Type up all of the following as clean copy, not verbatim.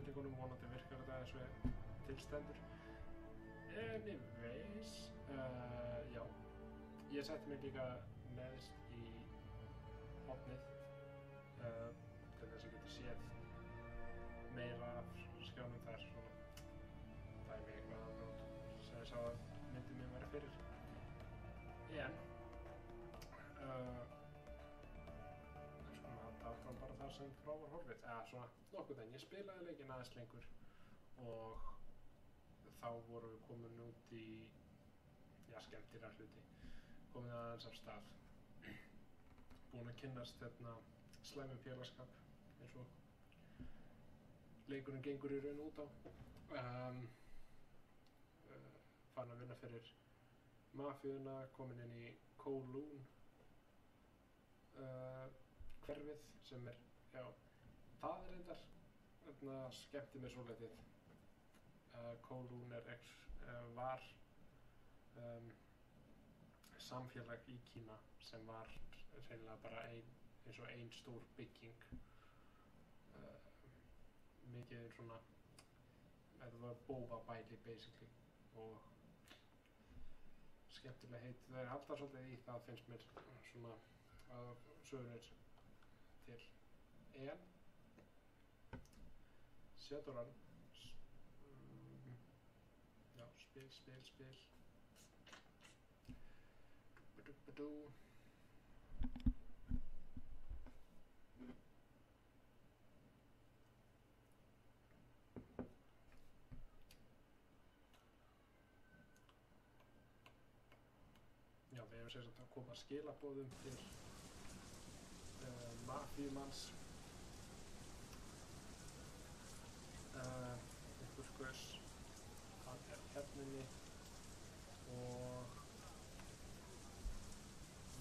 spurningunum, vonandi virkar þetta eins og tilstendur. Anyways, já, ég setti mig líka neðst í hopnið til þess að geta séð meira af skjánum þar, svona dæmi eitthvað að nót sem ég sá að myndi mig vera fyrir. En það var bara það sem frá var horfið, eða svona nokkuð, en ég spilaði leikinn aðeins lengur og þá vorum við komin út í, já, skemmtilega hluti, komin aðeins af stað, búin að kynnast hérna slæmum félagskap eins og leikurinn gengur í raun út á. Farin að vinna fyrir mafíuna, komin inn í Kowloon hverfið sem já, það reyndar, þarna skemmti mér svolítið. Co-Rooner X var samfélag í Kína sem var reynilega bara eins og ein stór bygging. Mikið svona, þetta var bófabæli basically og skemmtilega heit. Það alltaf svolítið í það finnst mér svona að sögurins. En Sjátoran já, spil já, við hefum sérst að koma skilaboðum til mafíumanns, einhvers guðs, hann hefninni og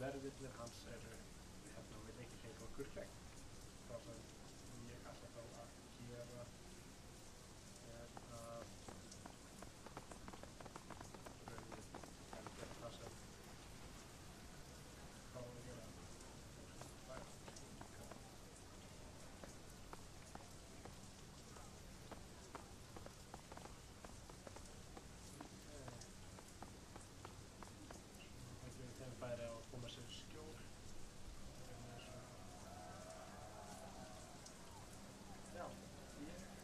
verðirnir hans eru hérna við ekki lengur kurlegg. Það sem ég ætla þá að gera er að raunir helga það sem yeah.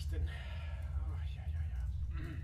interesting. Oh, yeah.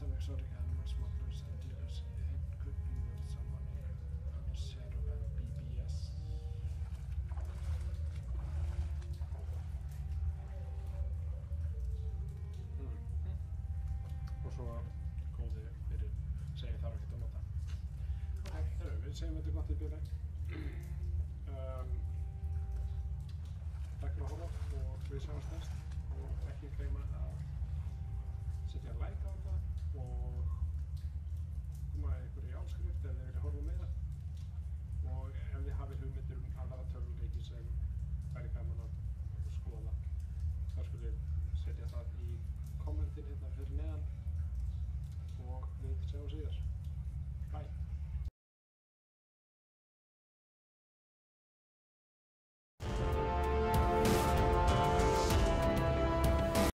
Of exotic animal smugglers and dealers. It could be with someone here under shadow and BBS. Og svo góði fyrir segja þarf ekki að nota. Þegar við segjum þetta gott í byrjun. Takk fyrir að horfa og við sjáumst næst og ekki gleyma að setja like á